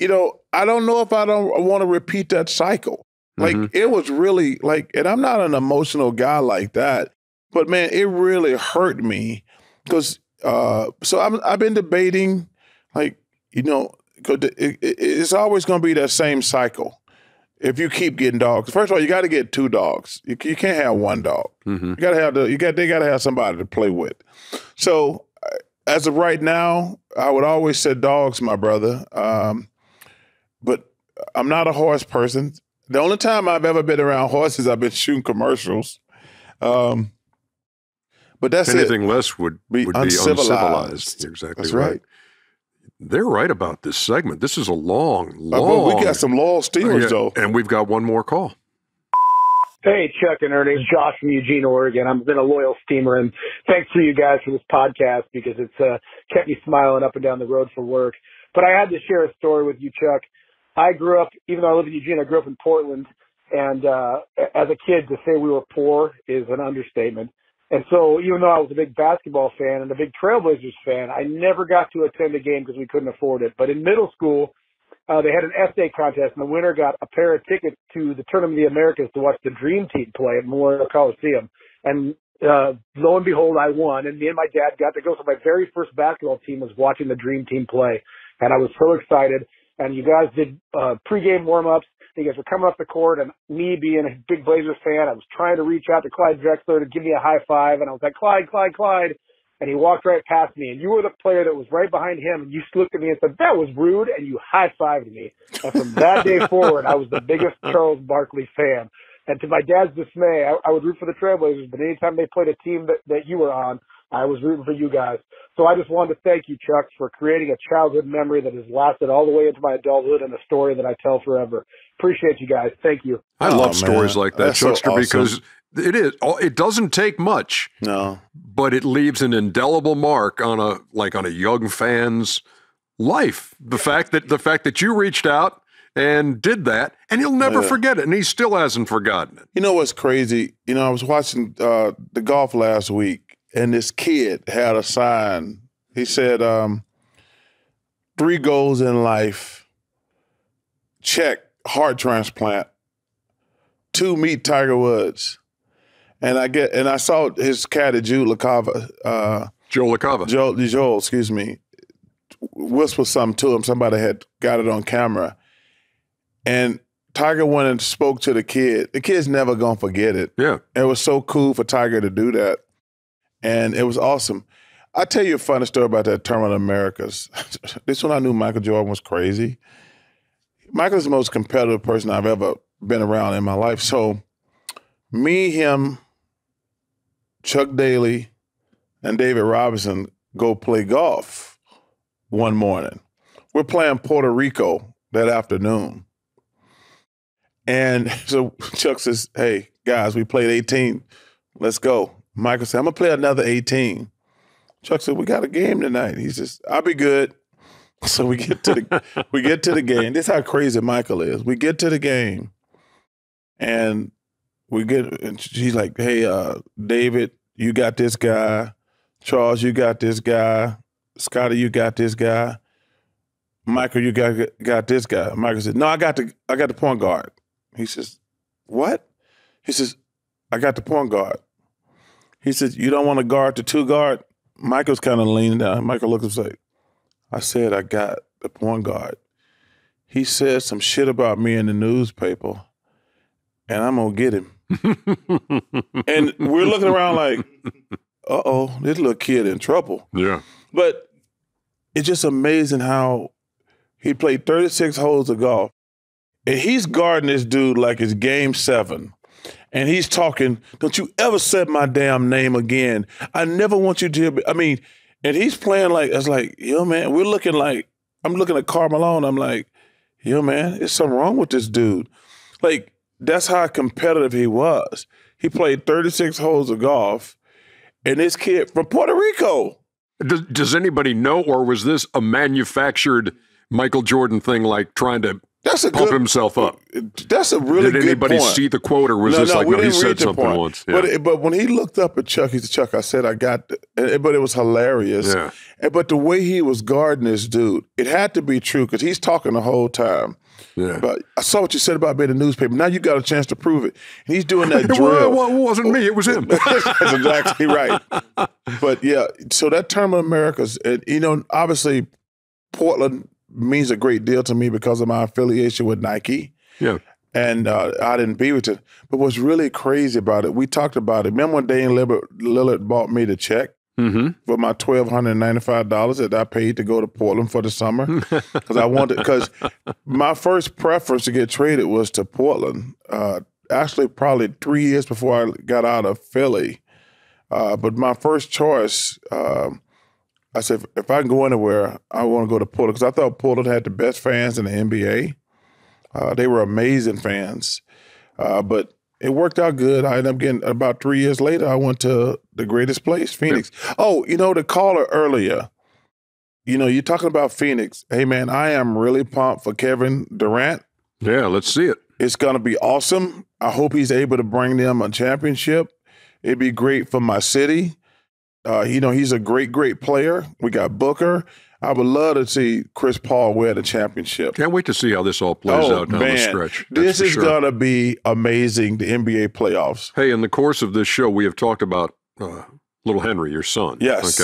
you know, I don't know if I don't want to repeat that cycle. Like, it was really, like, and I'm not an emotional guy like that, but, man, it really hurt me. Because, so I've been debating, like, you know, it's always going to be that same cycle if you keep getting dogs. First of all, you got to get 2 dogs. You can't have one dog. You got to have they got to have somebody to play with. So, as of right now, I would always say dogs, my brother. But I'm not a horse person. The only time I've ever been around horses, I've been shooting commercials. But that's anything less would be uncivilized. Exactly. That's right. They're right about this segment. This is a long, long. But we got some long steamers, though. And we've got one more call. Hey, Chuck and Ernie, it's Josh from Eugene, Oregon. I've been a loyal steamer, and thanks to you guys for this podcast because it's kept me smiling up and down the road for work. But I had to share a story with you, Chuck. I grew up, even though I live in Eugene, I grew up in Portland. And as a kid, to say we were poor is an understatement. And so even though I was a big basketball fan and a big Trailblazers fan, I never got to attend a game because we couldn't afford it. But in middle school, they had an essay contest, and the winner got a pair of tickets to the Tournament of the Americas to watch the Dream Team play at Memorial Coliseum. And lo and behold, I won. And me and my dad got to go. So my very first basketball team was watching the Dream Team play. And I was so excited. And you guys did pregame warm-ups, because we're coming up the court, and me being a big Blazers fan, I was trying to reach out to Clyde Drexler to give me a high five, and I was like, Clyde. And he walked right past me, and you were the player that was right behind him, and you looked at me and said, that was rude, and you high-fived me. And from that day forward, I was the biggest Charles Barkley fan. And to my dad's dismay, I would root for the Trailblazers, but anytime they played a team that you were on, I was rooting for you guys. So I just wanted to thank you, Chuck, for creating a childhood memory that has lasted all the way into my adulthood and a story that I tell forever. Appreciate you guys. Thank you. I love stories like that, Chuckster, because it is. It doesn't take much. No, but it leaves an indelible mark on a young fan's life. The fact that you reached out and did that, and he'll never forget it, and he still hasn't forgotten it. You know what's crazy? You know, I was watching the golf last week, and this kid had a sign. He said, 3 goals in life: check, heart transplant; 2, meet Tiger Woods. And I saw his cat at Joel Lacava, whisper something to him. Somebody had got it on camera. And Tiger went and spoke to the kid. The kid's never going to forget it. Yeah. It was so cool for Tiger to do that. And it was awesome. I'll tell you a funny story about that Tournament of Americas. This one, I knew Michael Jordan was crazy. Michael's the most competitive person I've ever been around in my life. So me, him, Chuck Daly, and David Robinson go play golf one morning. We're playing Puerto Rico that afternoon. And so Chuck says, hey, guys, we played 18. Let's go. Michael said, I'm going to play another 18. Chuck said, we got a game tonight. He says, I'll be good. So we get to the game. This is how crazy Michael is. We get to the game, and and she's like, hey, David, you got this guy. Charles, you got this guy. Scotty, you got this guy. Michael, you got this guy. Michael said, no, I got the point guard. He says, what? He says, I got the point guard. He says, you don't want to guard the 2 guard? Michael's kind of leaning down. Michael looks like, I said, I got the point guard. He said some shit about me in the newspaper, and I'm going to get him. And we're looking around like, uh-oh, this little kid in trouble. Yeah. But it's just amazing how he played 36 holes of golf, and he's guarding this dude like it's game 7. And he's talking, don't you ever say my damn name again. I never want you to, and he's playing like, it's like, yo, man, we're looking like, I'm looking at Carmelo, I'm like, yo, man, there's something wrong with this dude. Like, that's how competitive he was. He played 36 holes of golf, and this kid from Puerto Rico. Does anybody know, or was this a manufactured Michael Jordan thing, like trying to pump himself up? That's a really good point. Did anybody see the quote, or was this like, no, he said something once? Yeah. But when he looked up at Chuck, he said, Chuck, I said, I got it. But it was hilarious. Yeah. But the way he was guarding this dude, it had to be true because he's talking the whole time. Yeah. But I saw what you said about being in the newspaper. Now you got a chance to prove it. And he's doing that drill. Well, it wasn't me. It was him. That's exactly right. But, yeah, so that term of America's, you know, obviously Portland means a great deal to me because of my affiliation with Nike. Yeah. And I didn't be with it. But what's really crazy about it, we talked about it. Remember when Dane Lillard bought me the check for my $1,295 that I paid to go to Portland for the summer? Because I wanted, because my first preference to get traded was to Portland. Actually, probably 3 years before I got out of Philly. But my first choice, I said, if I can go anywhere, I want to go to Portland, because I thought Portland had the best fans in the NBA. They were amazing fans. But it worked out good. I ended up getting, about 3 years later, I went to the greatest place, Phoenix. Yeah. Oh, you know, the caller earlier, you know, you're talking about Phoenix. Hey, man, I am really pumped for Kevin Durant. Yeah, let's see it. It's going to be awesome. I hope he's able to bring them a championship. It'd be great for my city. You know, he's a great, great player. We got Booker. I would love to see Chris Paul wear the championship. Can't wait to see how this all plays out down the stretch. This is going to be amazing, the NBA playoffs. Hey, in the course of this show, we have talked about little Henry, your son. Yes.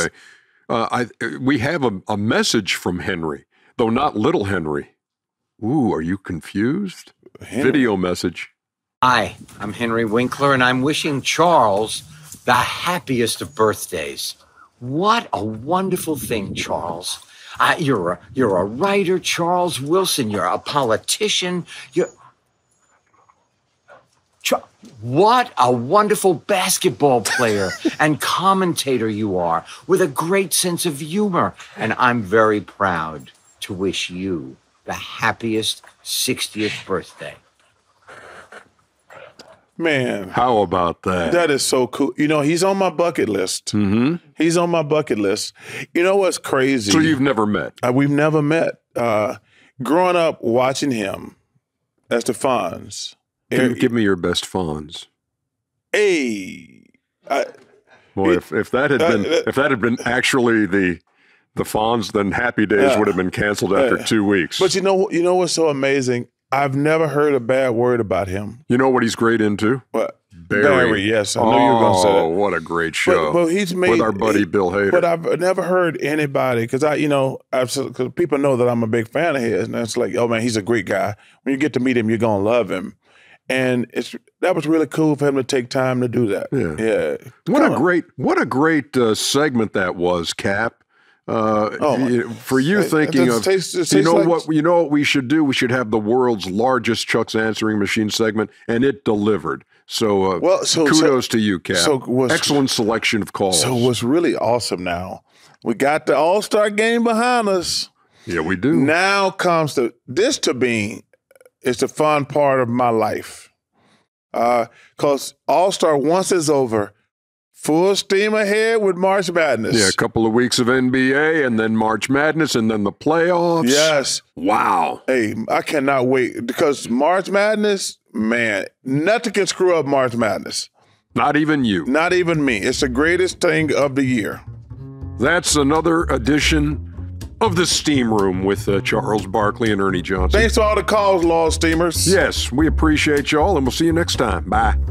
Okay. We have a message from Henry, though not little Henry. Ooh, are you confused? video message. Hi, I'm Henry Winkler, and I'm wishing Charles the happiest of birthdays. What a wonderful thing, Charles. You're a writer, Charles Wilson. You're a politician. What a wonderful basketball player and commentator you are, with a great sense of humor. And I'm very proud to wish you the happiest 60th birthday. Man. How about that? That is so cool. You know, he's on my bucket list. Mm-hmm. He's on my bucket list. You know what's crazy? So you've never met? We've never met. Growing up watching him as the Fonz. Give me your best Fonz. Hey. Boy, if that had been actually the Fonz, then Happy Days would have been canceled after 2 weeks. But you know what's so amazing? I've never heard a bad word about him. You know what he's great into? What? Barry, yes. I knew you were going to say that. Oh, what a great show. But he's made, with our buddy Bill Hader. But I've never heard anybody, because because people know that I'm a big fan of his, and it's like, oh man, he's a great guy. When you get to meet him, you're going to love him. And that was really cool for him to take time to do that. Yeah. What a great segment that was, Cap. For you thinking of, you know what we should do? We should have the world's largest Chuck's Answering Machine segment, and it delivered. So, kudos to you, Cap. Excellent selection of calls. So what's really awesome now, we got the All-Star game behind us. Yeah, we do. Now comes the fun part of my life. Because All-Star, once it's over, full steam ahead with March Madness. Yeah, a couple of weeks of NBA and then March Madness and then the playoffs. Yes. Wow. Hey, I cannot wait, because March Madness, man, nothing can screw up March Madness. Not even you. Not even me. It's the greatest thing of the year. That's another edition of the Steam Room with Charles Barkley and Ernie Johnson. Thanks to all the calls, Law Steamers. Yes, we appreciate y'all, and we'll see you next time. Bye.